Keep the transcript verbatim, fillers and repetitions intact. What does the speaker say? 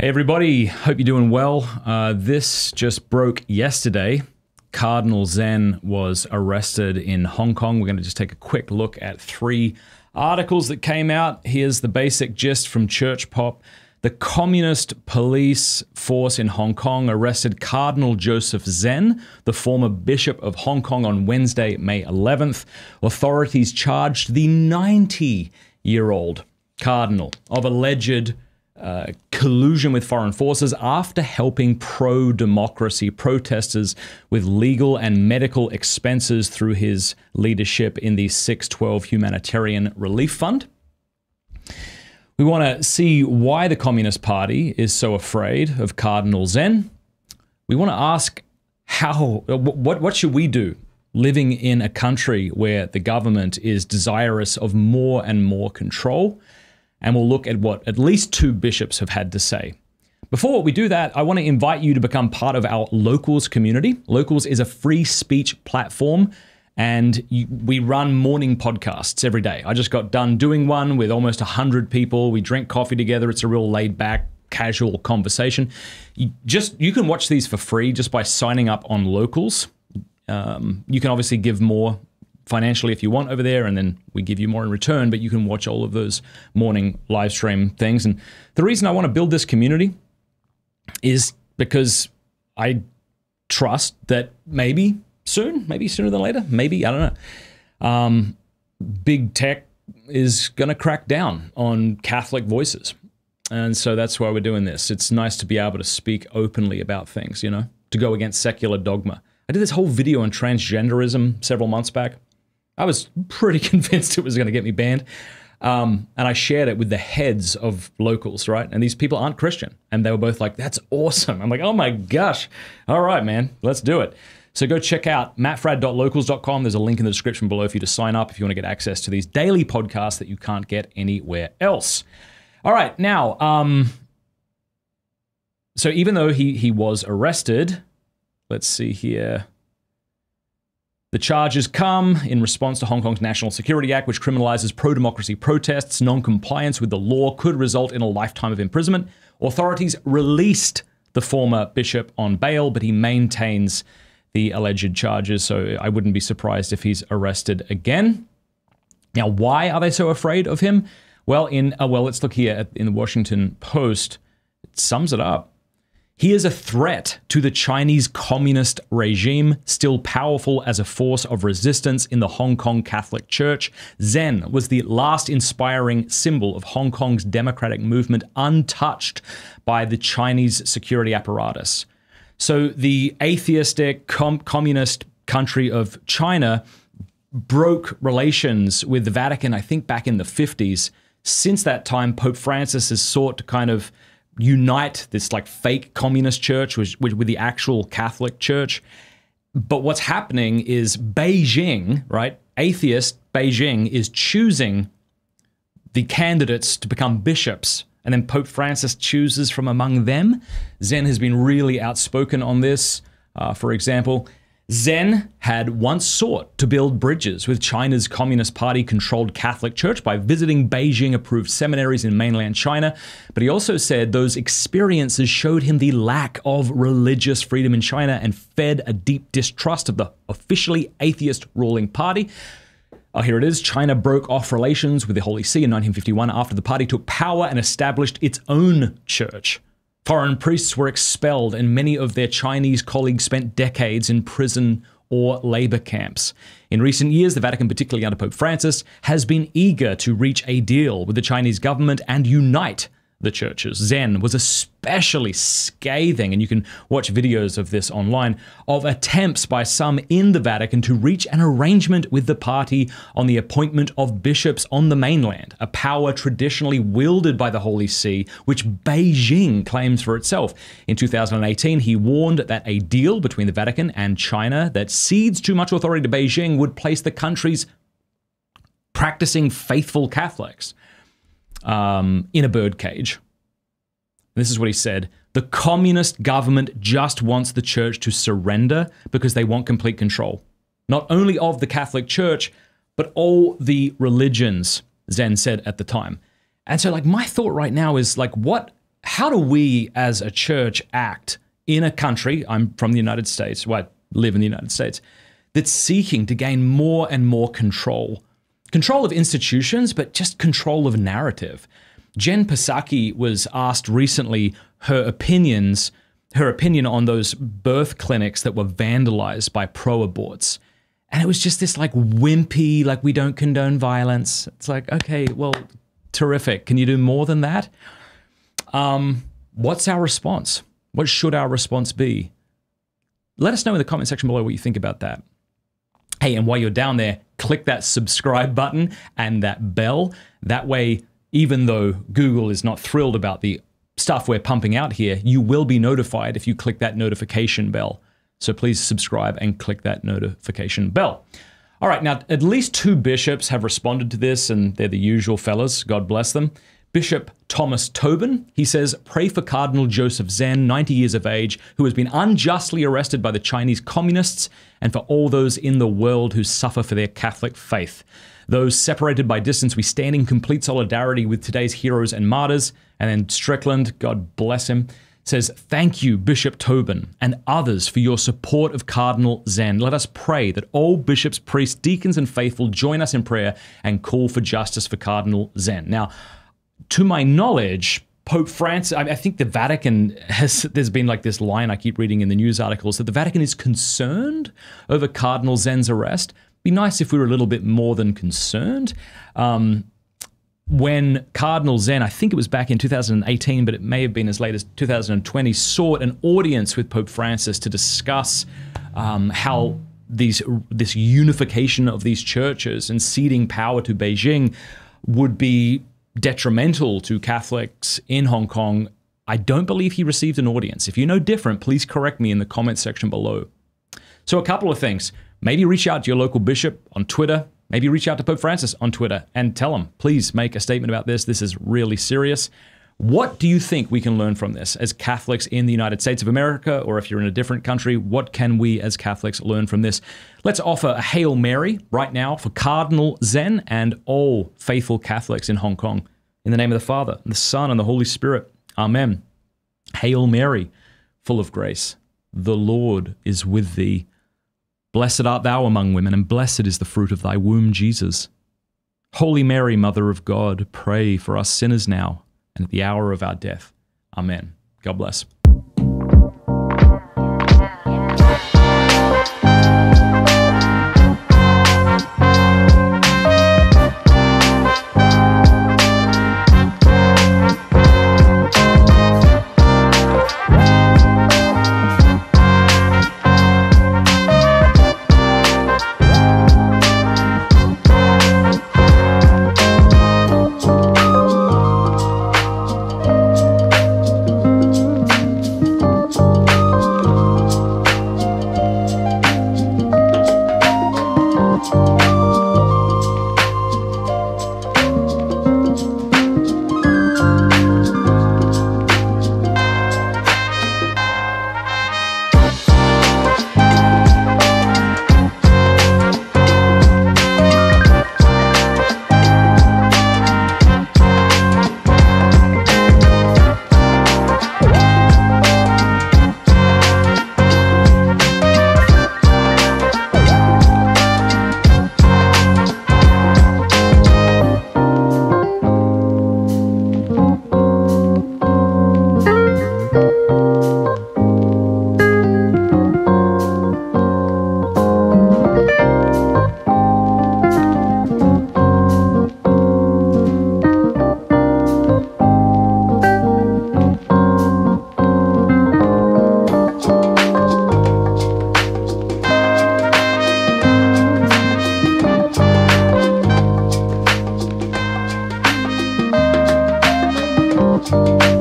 Hey everybody, hope you're doing well. Uh, this just broke yesterday. Cardinal Zen was arrested in Hong Kong. We're going to just take a quick look at three articles that came out. Here's the basic gist from Church Pop. The communist police force in Hong Kong arrested Cardinal Joseph Zen, the former bishop of Hong Kong, on Wednesday, May eleventh. Authorities charged the ninety-year-old cardinal of alleged Uh, collusion with foreign forces after helping pro-democracy protesters with legal and medical expenses through his leadership in the six twelve Humanitarian Relief Fund. We want to see why the Communist Party is so afraid of Cardinal Zen. We want to ask how, what, what should we do living in a country where the government is desirous of more and more control? And we'll look at what at least two bishops have had to say. Before we do that, I want to invite you to become part of our Locals community. Locals is a free speech platform, and you, we run morning podcasts every day. I just got done doing one with almost one hundred people. We drink coffee together. It's a real laid-back, casual conversation. You, just, you can watch these for free just by signing up on Locals. Um, you can obviously give more financially if you want over there, and then we give you more in return, but you can watch all of those morning live stream things. And the reason I want to build this community is because I trust that maybe soon, maybe sooner than later, maybe, I don't know, um, big tech is going to crack down on Catholic voices. And so that's why we're doing this. It's nice to be able to speak openly about things, you know, to go against secular dogma. I did this whole video on transgenderism several months back. I was pretty convinced it was going to get me banned. Um, and I shared it with the heads of Locals, right? And these people aren't Christian. And they were both like, that's awesome. I'm like, oh my gosh. All right, man, let's do it. So go check out matt frad dot locals dot com. There's a link in the description below for you to sign up if you want to get access to these daily podcasts that you can't get anywhere else. All right, now, um, so even though he, he was arrested, let's see here. The charges come in response to Hong Kong's National Security Act, which criminalizes pro-democracy protests. Non-compliance with the law could result in a lifetime of imprisonment. Authorities released the former bishop on bail, but he maintains the alleged charges, so I wouldn't be surprised if he's arrested again. Now, why are they so afraid of him? Well, in uh, well, let's look here at, in the Washington Post. It sums it up. He is a threat to the Chinese communist regime, still powerful as a force of resistance in the Hong Kong Catholic Church. Zen was the last inspiring symbol of Hong Kong's democratic movement, untouched by the Chinese security apparatus. So the atheistic com- communist country of China broke relations with the Vatican, I think, back in the fifties. Since that time, Pope Francis has sought to kind of unite this like fake communist church with, with, with the actual Catholic church. But what's happening is Beijing, right? Atheist Beijing is choosing the candidates to become bishops, and then Pope Francis chooses from among them. Zen has been really outspoken on this. Uh, for example, Zen had once sought to build bridges with China's Communist Party-controlled Catholic Church by visiting Beijing-approved seminaries in mainland China, but he also said those experiences showed him the lack of religious freedom in China and fed a deep distrust of the officially atheist ruling party. Oh, here it is. China broke off relations with the Holy See in nineteen fifty-one after the party took power and established its own church. Foreign priests were expelled, and many of their Chinese colleagues spent decades in prison or labor camps. In recent years, the Vatican, particularly under Pope Francis, has been eager to reach a deal with the Chinese government and unite the churches. Zen was especially scathing, and you can watch videos of this online, of attempts by some in the Vatican to reach an arrangement with the party on the appointment of bishops on the mainland, a power traditionally wielded by the Holy See, which Beijing claims for itself. In two thousand eighteen, he warned that a deal between the Vatican and China that cedes too much authority to Beijing would place the country's practicing faithful Catholics Um, in a birdcage. This is what he said. The communist government just wants the church to surrender because they want complete control, not only of the Catholic Church, but all the religions, Zen said at the time. And so like my thought right now is like, what how do we as a church act in a country, I'm from the United States, well, I live in the United States, that's seeking to gain more and more control. Control of institutions, but just control of narrative. Jen Psaki was asked recently her opinions, her opinion on those birth clinics that were vandalized by pro-aborts. And it was just this like wimpy, like we don't condone violence. It's like, okay, well, terrific. Can you do more than that? Um, what's our response? What should our response be? Let us know in the comment section below what you think about that. Hey, and while you're down there, click that subscribe button and that bell. That way, even though Google is not thrilled about the stuff we're pumping out here, you will be notified if you click that notification bell. So please subscribe and click that notification bell. All right, now at least two bishops have responded to this, and they're the usual fellas, God bless them. Bishop Thomas Tobin, he says, pray for Cardinal Joseph Zen, ninety years of age, who has been unjustly arrested by the Chinese communists, and for all those in the world who suffer for their Catholic faith. Those separated by distance, we stand in complete solidarity with today's heroes and martyrs. And then Strickland, God bless him, says, thank you, Bishop Tobin and others for your support of Cardinal Zen. Let us pray that all bishops, priests, deacons, and faithful join us in prayer and call for justice for Cardinal Zen. Now, to my knowledge, Pope Francis, I think the Vatican has, there's been like this line I keep reading in the news articles that the Vatican is concerned over Cardinal Zen's arrest. It'd be nice if we were a little bit more than concerned. Um, when Cardinal Zen, I think it was back in two thousand eighteen, but it may have been as late as two thousand twenty, sought an audience with Pope Francis to discuss um, how these this unification of these churches and ceding power to Beijing would be detrimental to Catholics in Hong Kong, I don't believe he received an audience. If you know different, please correct me in the comment section below. So a couple of things. Maybe reach out to your local bishop on Twitter. Maybe reach out to Pope Francis on Twitter and tell him, please make a statement about this. This is really serious. What do you think we can learn from this as Catholics in the United States of America, or if you're in a different country, what can we as Catholics learn from this? Let's offer a Hail Mary right now for Cardinal Zen and all faithful Catholics in Hong Kong. In the name of the Father, and the Son, and the Holy Spirit. Amen. Hail Mary, full of grace. The Lord is with thee. Blessed art thou among women, and blessed is the fruit of thy womb, Jesus. Holy Mary, Mother of God, pray for us sinners now, and at the hour of our death. Amen. God bless. Thank you.